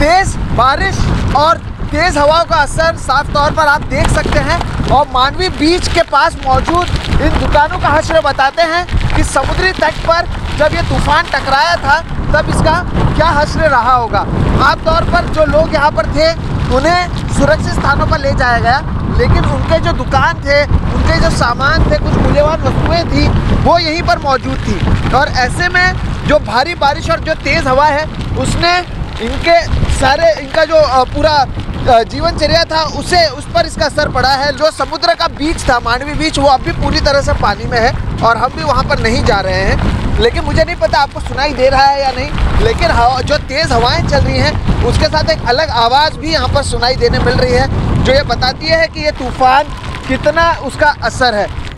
तेज़ बारिश और तेज़ हवाओं का असर साफ तौर पर आप देख सकते हैं। और मांडवी बीच के पास मौजूद इन दुकानों का हाल बताते हैं कि समुद्री तट पर जब ये तूफान टकराया था तब इसका क्या हाल रहा होगा। आम तौर पर जो लोग यहाँ पर थे उन्हें सुरक्षित स्थानों पर ले जाया गया, लेकिन उनके जो दुकान थे, उनके जो सामान थे, कुछ मूल्यवान वस्तुएँ थी वो यहीं पर मौजूद थी। और ऐसे में जो भारी बारिश और जो तेज़ हवा है उसने इनका जो पूरा जीवनचर्या था उस पर इसका असर पड़ा है। जो समुद्र का बीच था मांडवी बीच, वो अब भी पूरी तरह से पानी में है और हम भी वहाँ पर नहीं जा रहे हैं। लेकिन मुझे नहीं पता आपको सुनाई दे रहा है या नहीं, लेकिन जो तेज़ हवाएं चल रही हैं उसके साथ एक अलग आवाज़ भी यहाँ पर सुनाई देने मिल रही है, जो ये बताती है कि ये तूफ़ान कितना उसका असर है।